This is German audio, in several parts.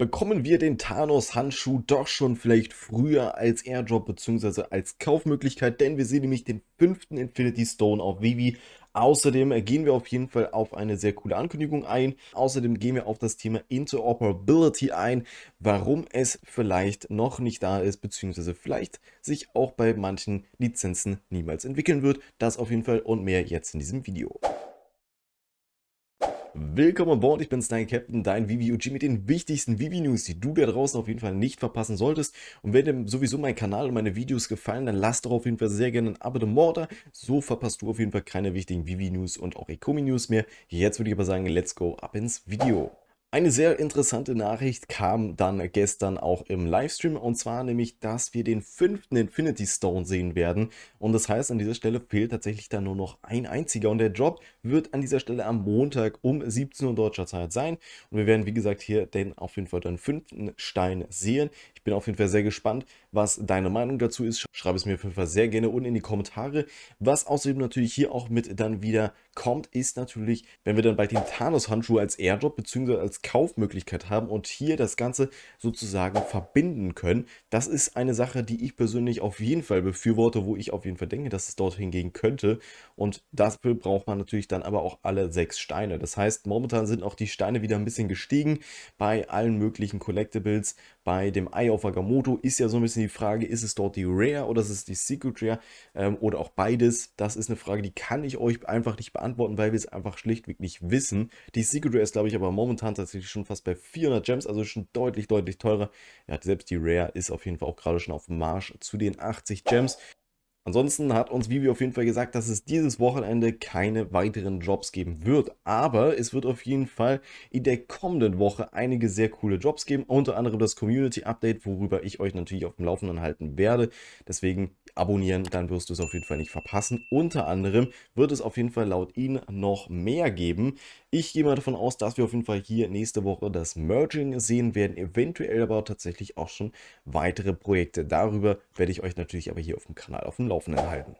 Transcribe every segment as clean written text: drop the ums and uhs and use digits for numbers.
Bekommen wir den Thanos-Handschuh doch schon vielleicht früher als Airdrop bzw. als Kaufmöglichkeit, denn wir sehen nämlich den 5. Infinity Stone auf VeVe. Außerdem gehen wir auf jeden Fall auf eine sehr coole Ankündigung ein. Außerdem gehen wir auf das Thema Interoperability ein, warum es vielleicht noch nicht da ist, beziehungsweise vielleicht sich auch bei manchen Lizenzen niemals entwickeln wird. Das auf jeden Fall und mehr jetzt in diesem Video. Willkommen an Bord, ich bin's, dein Captain, dein VeVe OG mit den wichtigsten VeVe News, die du da draußen auf jeden Fall nicht verpassen solltest. Und wenn dir sowieso mein Kanal und meine Videos gefallen, dann lass doch auf jeden Fall sehr gerne ein Abonnement da. So verpasst du auf jeden Fall keine wichtigen VeVe News und auch Ecomi News mehr. Jetzt würde ich aber sagen, let's go ab ins Video. Eine sehr interessante Nachricht kam dann gestern auch im Livestream, und zwar nämlich, dass wir den 5. Infinity Stone sehen werden, und das heißt, an dieser Stelle fehlt tatsächlich dann nur noch ein einziger, und der Drop wird an dieser Stelle am Montag um 17 Uhr deutscher Zeit sein, und wir werden, wie gesagt, hier den auf jeden Fall den 5. Stein sehen. Ich bin auf jeden Fall sehr gespannt, was deine Meinung dazu ist. Schreib es mir auf jeden Fall sehr gerne unten in die Kommentare. Was außerdem natürlich hier auch mit dann wieder kommt, ist natürlich, wenn wir dann bald den Thanos-Handschuh als Airdrop bzw. als Kaufmöglichkeit haben und hier das Ganze sozusagen verbinden können. Das ist eine Sache, die ich persönlich auf jeden Fall befürworte, wo ich auf jeden Fall denke, dass es dorthin gehen könnte, und dafür braucht man natürlich dann aber auch alle 6 Steine. Das heißt, momentan sind auch die Steine wieder ein bisschen gestiegen bei allen möglichen Collectibles. Bei dem Eye of Agamotto ist ja so ein bisschen die Frage, ist es dort die Rare oder ist es die Secret Rare oder auch beides? Das ist eine Frage, die kann ich euch einfach nicht beantworten, weil wir es einfach schlichtweg nicht wissen. Die Secret Rare ist, glaube ich, aber momentan tatsächlich schon fast bei 400 Gems, also schon deutlich, deutlich teurer. Ja, selbst die Rare ist auf jeden Fall auch gerade schon auf dem Marsch zu den 80 Gems. Ansonsten hat uns VeVe auf jeden Fall gesagt, dass es dieses Wochenende keine weiteren Drops geben wird. Aber es wird auf jeden Fall in der kommenden Woche einige sehr coole Drops geben. Unter anderem das Community Update, worüber ich euch natürlich auf dem Laufenden halten werde. Deswegen abonnieren, dann wirst du es auf jeden Fall nicht verpassen. Unter anderem wird es auf jeden Fall laut ihnen noch mehr geben. Ich gehe mal davon aus, dass wir auf jeden Fall hier nächste Woche das Merging sehen werden. Eventuell aber tatsächlich auch schon weitere Projekte. Darüber werde ich euch natürlich aber hier auf dem Kanal auf dem Laufenden halten.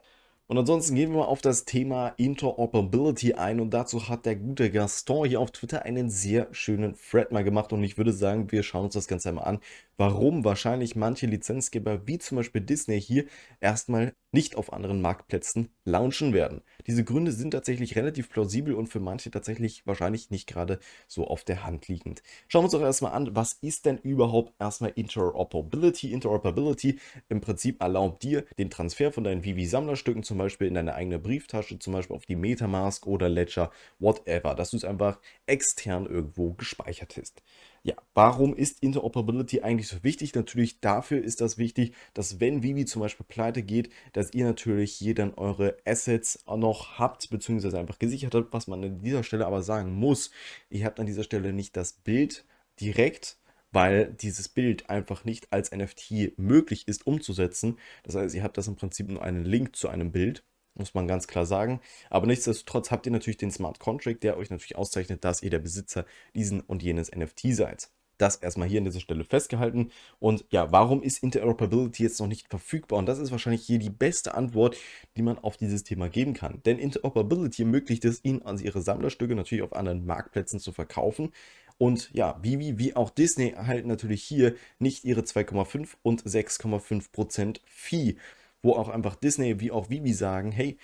Und ansonsten gehen wir mal auf das Thema Interoperability ein, und dazu hat der gute Gaston hier auf Twitter einen sehr schönen Thread mal gemacht, und ich würde sagen, wir schauen uns das Ganze einmal an, warum wahrscheinlich manche Lizenzgeber wie zum Beispiel Disney hier erstmal nicht auf anderen Marktplätzen launchen werden. Diese Gründe sind tatsächlich relativ plausibel und für manche tatsächlich wahrscheinlich nicht gerade so auf der Hand liegend. Schauen wir uns doch erstmal an, was ist denn überhaupt erstmal Interoperability? Interoperability im Prinzip erlaubt dir den Transfer von deinen VeVe-Sammlerstücken zum Beispiel in deine eigene Brieftasche, zum Beispiel auf die MetaMask oder Ledger, whatever, dass du es einfach extern irgendwo gespeichert hast. Ja, warum ist Interoperability eigentlich so wichtig? Natürlich dafür ist das wichtig, dass wenn VeVe zum Beispiel pleite geht, dass ihr natürlich hier dann eure Assets noch habt, beziehungsweise einfach gesichert habt. Was man an dieser Stelle aber sagen muss, ihr habt an dieser Stelle nicht das Bild direkt, weil dieses Bild einfach nicht als NFT möglich ist umzusetzen. Das heißt, ihr habt das im Prinzip nur einen Link zu einem Bild, muss man ganz klar sagen. Aber nichtsdestotrotz habt ihr natürlich den Smart Contract, der euch natürlich auszeichnet, dass ihr der Besitzer diesen und jenes NFT seid. Das erstmal hier an dieser Stelle festgehalten. Und ja, warum ist Interoperability jetzt noch nicht verfügbar? Und das ist wahrscheinlich hier die beste Antwort, die man auf dieses Thema geben kann. Denn Interoperability ermöglicht es ihnen, also ihre Sammlerstücke natürlich auf anderen Marktplätzen zu verkaufen. Und ja, VeVe wie auch Disney erhalten natürlich hier nicht ihre 2,5 und 6,5% Fee, wo auch einfach Disney wie auch VeVe sagen, hey,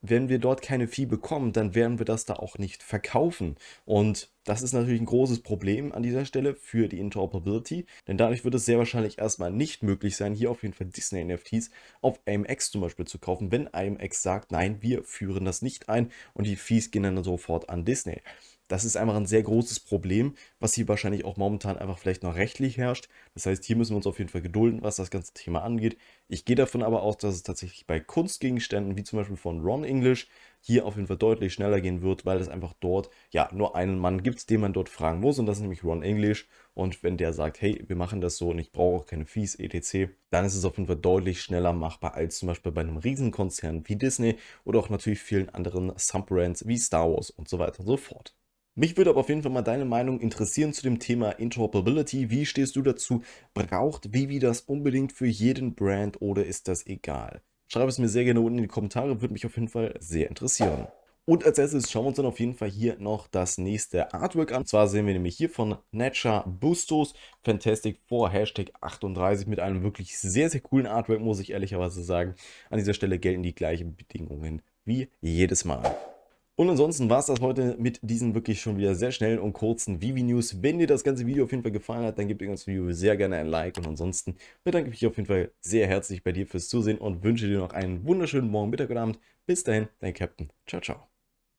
wenn wir dort keine Fee bekommen, dann werden wir das da auch nicht verkaufen. Und das ist natürlich ein großes Problem an dieser Stelle für die Interoperability, denn dadurch wird es sehr wahrscheinlich erstmal nicht möglich sein, hier auf jeden Fall Disney-NFTs auf AMX zum Beispiel zu kaufen, wenn AMX sagt, nein, wir führen das nicht ein, und die Fees gehen dann sofort an Disney. Das ist einfach ein sehr großes Problem, was hier wahrscheinlich auch momentan einfach vielleicht noch rechtlich herrscht. Das heißt, hier müssen wir uns auf jeden Fall gedulden, was das ganze Thema angeht. Ich gehe davon aber aus, dass es tatsächlich bei Kunstgegenständen, wie zum Beispiel von Ron English, hier auf jeden Fall deutlich schneller gehen wird, weil es einfach dort, ja, nur einen Mann gibt, den man dort fragen muss, und das ist nämlich Ron English. Und wenn der sagt, hey, wir machen das so und ich brauche auch keine Fees, etc., dann ist es auf jeden Fall deutlich schneller machbar als zum Beispiel bei einem Riesenkonzern wie Disney oder auch natürlich vielen anderen Subbrands wie Star Wars und so weiter und so fort. Mich würde aber auf jeden Fall mal deine Meinung interessieren zu dem Thema Interoperability. Wie stehst du dazu? Braucht VeVe das unbedingt für jeden Brand oder ist das egal? Schreib es mir sehr gerne unten in die Kommentare, würde mich auf jeden Fall sehr interessieren. Und als erstes schauen wir uns dann auf jeden Fall hier noch das nächste Artwork an. Und zwar sehen wir nämlich hier von Natcha Bustos Fantastic Four Hashtag 38 mit einem wirklich sehr, sehr coolen Artwork, muss ich ehrlicherweise sagen. An dieser Stelle gelten die gleichen Bedingungen wie jedes Mal. Und ansonsten war es das heute mit diesen wirklich schon wieder sehr schnellen und kurzen VeVe-News. Wenn dir das ganze Video auf jeden Fall gefallen hat, dann gebt ihr das Video sehr gerne ein Like. Und ansonsten bedanke ich mich auf jeden Fall sehr herzlich bei dir fürs Zusehen und wünsche dir noch einen wunderschönen Morgen, Mittag und Abend. Bis dahin, dein Captain. Ciao, ciao.